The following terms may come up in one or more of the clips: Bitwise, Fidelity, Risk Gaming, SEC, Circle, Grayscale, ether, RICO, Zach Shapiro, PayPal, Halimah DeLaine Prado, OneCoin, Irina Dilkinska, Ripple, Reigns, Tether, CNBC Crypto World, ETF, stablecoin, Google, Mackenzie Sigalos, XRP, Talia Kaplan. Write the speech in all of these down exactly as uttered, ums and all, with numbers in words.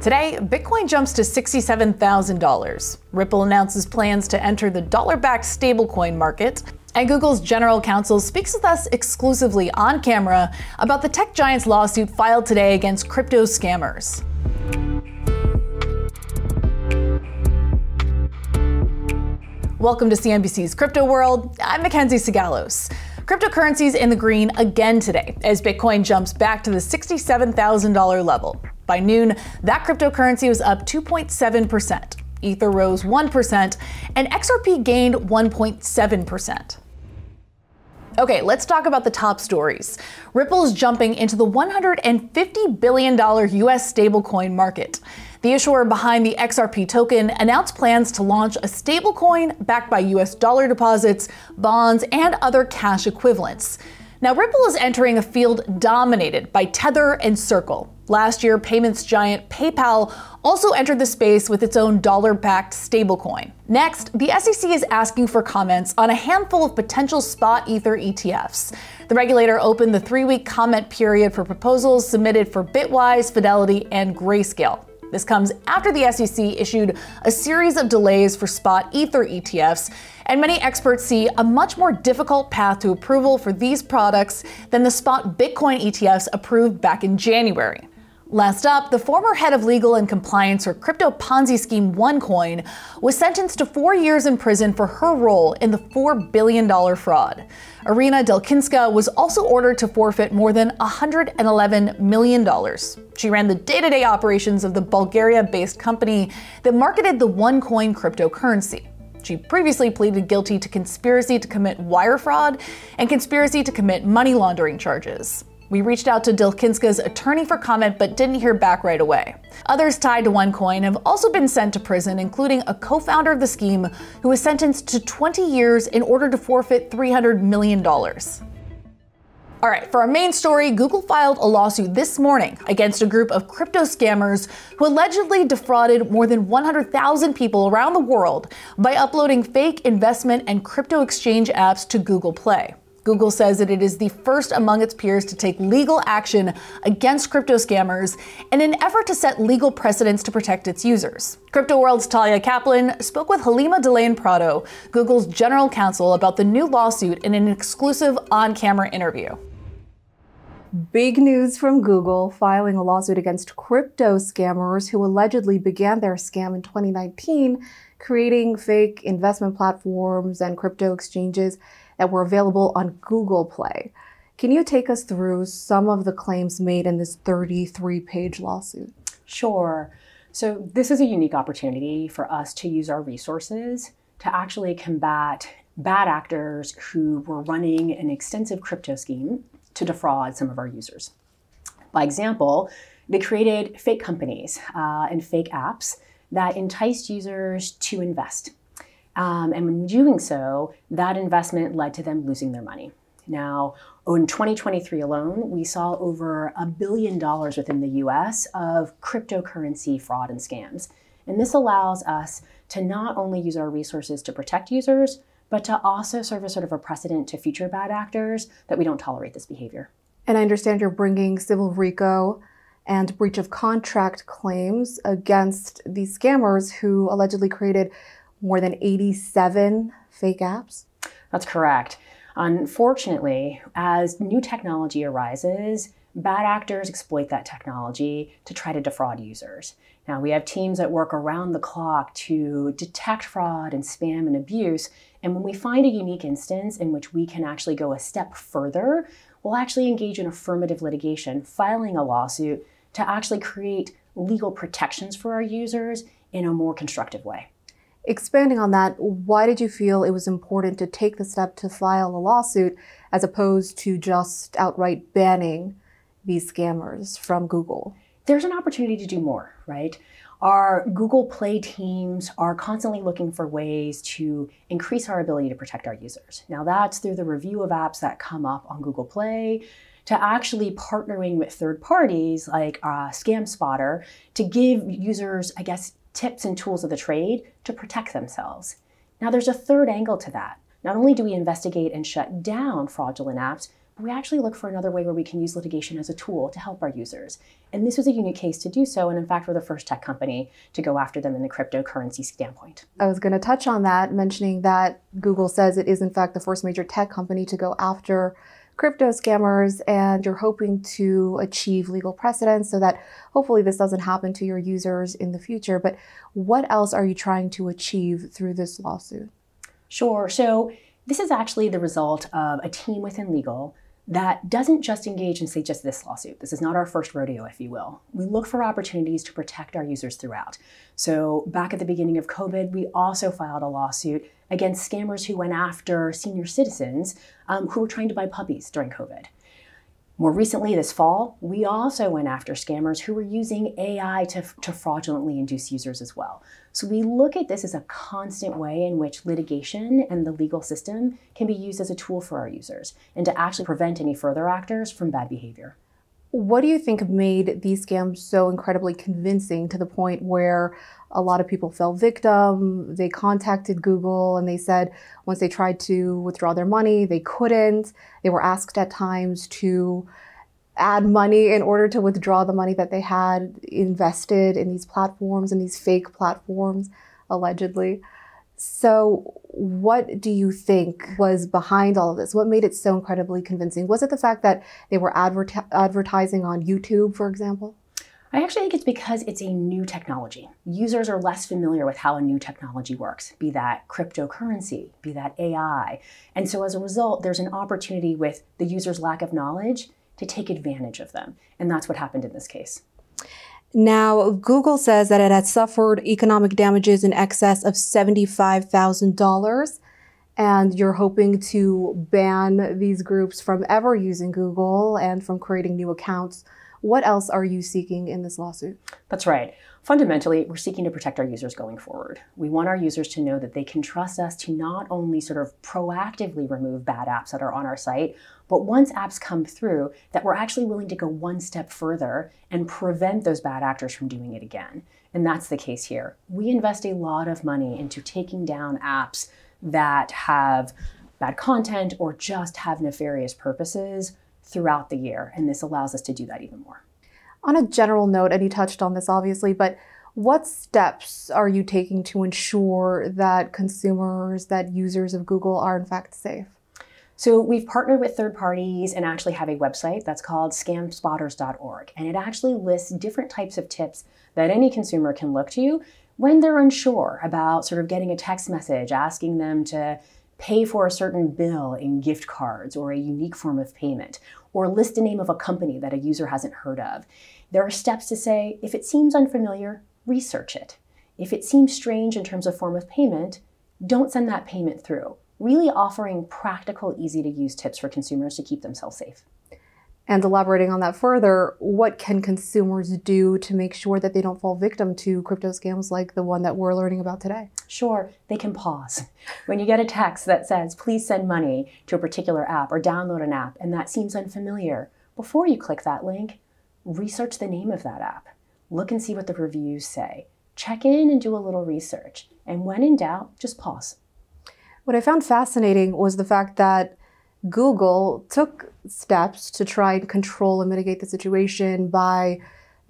Today, Bitcoin jumps to sixty-seven thousand dollars. Ripple announces plans to enter the dollar-backed stablecoin market, and Google's general counsel speaks with us exclusively on camera about the tech giant's lawsuit filed today against crypto scammers. Welcome to C N B C's Crypto World. I'm Mackenzie Sigalos. Cryptocurrencies in the green again today as Bitcoin jumps back to the sixty-seven thousand dollars level. By noon, that cryptocurrency was up two point seven percent, Ether rose one percent, and X R P gained one point seven percent. Okay, let's talk about the top stories. Ripple's jumping into the one hundred fifty billion dollar U S stablecoin market. The issuer behind the X R P token announced plans to launch a stablecoin backed by U S dollar deposits, bonds, and other cash equivalents. Now, Ripple is entering a field dominated by Tether and Circle. Last year, payments giant PayPal also entered the space with its own dollar-backed stablecoin. Next, the S E C is asking for comments on a handful of potential spot Ether E T Fs. The regulator opened the three-week comment period for proposals submitted for Bitwise, Fidelity, and Grayscale. This comes after the S E C issued a series of delays for spot Ether E T Fs, and many experts see a much more difficult path to approval for these products than the spot Bitcoin E T Fs approved back in January. Last up, the former head of legal and compliance for crypto Ponzi scheme OneCoin was sentenced to four years in prison for her role in the four billion dollar fraud. Irina Dilkinska was also ordered to forfeit more than one hundred eleven million dollars. She ran the day-to-day operations of the Bulgaria-based company that marketed the OneCoin cryptocurrency. She previously pleaded guilty to conspiracy to commit wire fraud and conspiracy to commit money laundering charges. We reached out to Dilkinska's attorney for comment but didn't hear back right away. Others tied to OneCoin have also been sent to prison, including a co-founder of the scheme who was sentenced to twenty years in order to forfeit three hundred million dollars. All right, for our main story, Google filed a lawsuit this morning against a group of crypto scammers who allegedly defrauded more than one hundred thousand people around the world by uploading fake investment and crypto exchange apps to Google Play. Google says that it is the first among its peers to take legal action against crypto scammers in an effort to set legal precedents to protect its users. Crypto World's Talia Kaplan spoke with Halimah DeLaine Prado, Google's general counsel, about the new lawsuit in an exclusive on-camera interview. Big news from Google filing a lawsuit against crypto scammers who allegedly began their scam in twenty nineteen, creating fake investment platforms and crypto exchanges that were available on Google Play. Can you take us through some of the claims made in this thirty-three page lawsuit? Sure. So this is a unique opportunity for us to use our resources to actually combat bad actors who were running an extensive crypto scheme to defraud some of our users. By example, they created fake companies uh, and fake apps that enticed users to invest. Um, and when doing so, that investment led to them losing their money. Now, in twenty twenty-three alone, we saw over a billion dollars within the U S of cryptocurrency fraud and scams. And this allows us to not only use our resources to protect users, but to also serve as sort of a precedent to future bad actors that we don't tolerate this behavior. And I understand you're bringing civil RICO and breach of contract claims against these scammers who allegedly created more than eighty-seven fake apps? That's correct. Unfortunately, as new technology arises, bad actors exploit that technology to try to defraud users. Now, we have teams that work around the clock to detect fraud and spam and abuse. And when we find a unique instance in which we can actually go a step further, we'll actually engage in affirmative litigation, filing a lawsuit to actually create legal protections for our users in a more constructive way. Expanding on that, why did you feel it was important to take the step to file a lawsuit as opposed to just outright banning these scammers from Google? There's an opportunity to do more, right? Our Google Play teams are constantly looking for ways to increase our ability to protect our users. Now, that's through the review of apps that come up on Google Play, to actually partnering with third parties like uh, ScamSpotter to give users, I guess, tips and tools of the trade to protect themselves. Now, there's a third angle to that. Not only do we investigate and shut down fraudulent apps, we actually look for another way where we can use litigation as a tool to help our users. And this was a unique case to do so, and in fact, we're the first tech company to go after them in the cryptocurrency standpoint. I was going to touch on that, mentioning that Google says it is in fact the first major tech company to go after crypto scammers, and you're hoping to achieve legal precedence so that hopefully this doesn't happen to your users in the future. But what else are you trying to achieve through this lawsuit? Sure. So this is actually the result of a team within legal that doesn't just engage in, say, just this lawsuit. This is not our first rodeo, if you will. We look for opportunities to protect our users throughout. So back at the beginning of COVID, we also filed a lawsuit against scammers who went after senior citizens um, who were trying to buy puppies during COVID. More recently this fall, we also went after scammers who were using A I to, to fraudulently induce users as well. So we look at this as a constant way in which litigation and the legal system can be used as a tool for our users and to actually prevent any further actors from bad behavior. What do you think made these scams so incredibly convincing to the point where a lot of people fell victim? They contacted Google and they said once they tried to withdraw their money, they couldn't. They were asked at times to add money in order to withdraw the money that they had invested in these platforms, in these fake platforms, allegedly. So what do you think was behind all of this? What made it so incredibly convincing? Was it the fact that they were adver- advertising on YouTube, for example? I actually think it's because it's a new technology. Users are less familiar with how a new technology works, be that cryptocurrency, be that A I. And so as a result, there's an opportunity with the user's lack of knowledge to take advantage of them. And that's what happened in this case. Now, Google says that it had suffered economic damages in excess of seventy-five thousand dollars, and you're hoping to ban these groups from ever using Google and from creating new accounts. What else are you seeking in this lawsuit? That's right. Fundamentally, we're seeking to protect our users going forward. We want our users to know that they can trust us to not only sort of proactively remove bad apps that are on our site, but once apps come through, that we're actually willing to go one step further and prevent those bad actors from doing it again. And that's the case here. We invest a lot of money into taking down apps that have bad content or just have nefarious purposes throughout the year, and this allows us to do that even more. On a general note, and you touched on this obviously, but what steps are you taking to ensure that consumers, that users of Google are in fact safe? So we've partnered with third parties and actually have a website that's called scam spotters dot org, and it actually lists different types of tips that any consumer can look to when they're unsure about sort of getting a text message asking them to pay for a certain bill in gift cards or a unique form of payment, or list a name of a company that a user hasn't heard of. There are steps to say, if it seems unfamiliar, research it. If it seems strange in terms of form of payment, don't send that payment through. Really offering practical, easy to use tips for consumers to keep themselves safe. And elaborating on that further, what can consumers do to make sure that they don't fall victim to crypto scams like the one that we're learning about today? Sure, they can pause. When you get a text that says, please send money to a particular app or download an app, and that seems unfamiliar, before you click that link, research the name of that app. Look and see what the reviews say. Check in and do a little research. And when in doubt, just pause. What I found fascinating was the fact that Google took steps to try and control and mitigate the situation by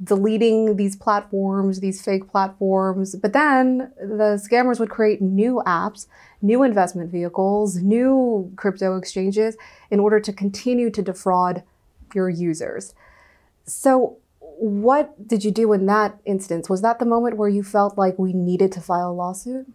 deleting these platforms, these fake platforms, but then the scammers would create new apps, new investment vehicles, new crypto exchanges in order to continue to defraud your users. So what did you do in that instance? Was that the moment where you felt like we needed to file a lawsuit?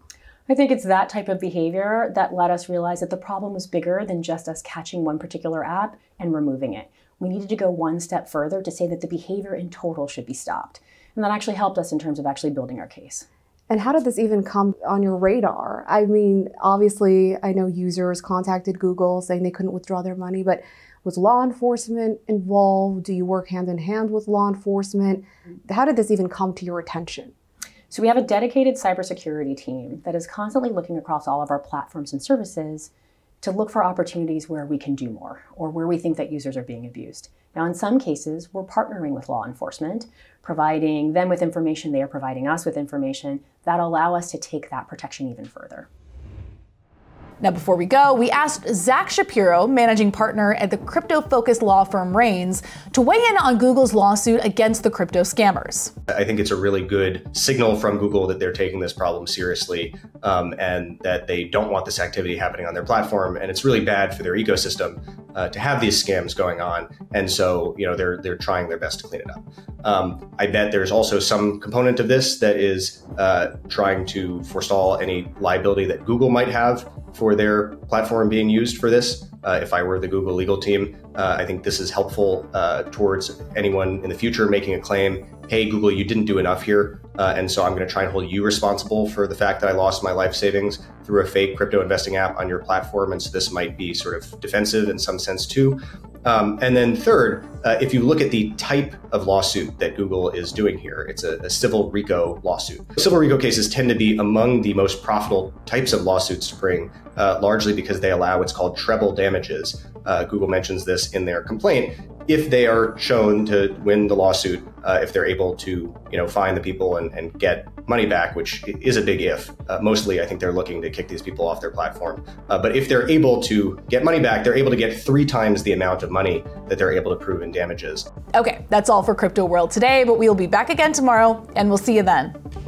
I think it's that type of behavior that let us realize that the problem was bigger than just us catching one particular app and removing it. We needed to go one step further to say that the behavior in total should be stopped. And that actually helped us in terms of actually building our case. And how did this even come on your radar? I mean, obviously, I know users contacted Google saying they couldn't withdraw their money, but was law enforcement involved? Do you work hand in hand with law enforcement? How did this even come to your attention? So we have a dedicated cybersecurity team that is constantly looking across all of our platforms and services to look for opportunities where we can do more or where we think that users are being abused. Now, in some cases, we're partnering with law enforcement, providing them with information, they are providing us with information that allow us to take that protection even further. Now, before we go, we asked Zach Shapiro, managing partner at the crypto-focused law firm Reigns, to weigh in on Google's lawsuit against the crypto scammers. I think it's a really good signal from Google that they're taking this problem seriously um, and that they don't want this activity happening on their platform. And it's really bad for their ecosystem uh, to have these scams going on. And so, you know, they're, they're trying their best to clean it up. Um, I bet there's also some component of this that is uh, trying to forestall any liability that Google might have for their platform being used for this. Uh, if I were the Google legal team, uh, I think this is helpful uh, towards anyone in the future making a claim, hey, Google, you didn't do enough here. Uh, and so I'm going to try and hold you responsible for the fact that I lost my life savings through a fake crypto investing app on your platform. And so this might be sort of defensive in some sense, too. Um, and then third, uh, if you look at the type of lawsuit that Google is doing here, it's a, a civil RICO lawsuit. Civil RICO cases tend to be among the most profitable types of lawsuits to bring, uh, largely because they allow what's called treble damages. Uh, Google mentions this in their complaint. If they are shown to win the lawsuit, uh, if they're able to, you know, find the people and, and get money back, which is a big if. Uh, mostly, I think they're looking to kick these people off their platform. Uh, but if they're able to get money back, they're able to get three times the amount of money that they're able to prove in damages. Okay, that's all for Crypto World today, but we'll be back again tomorrow, and we'll see you then.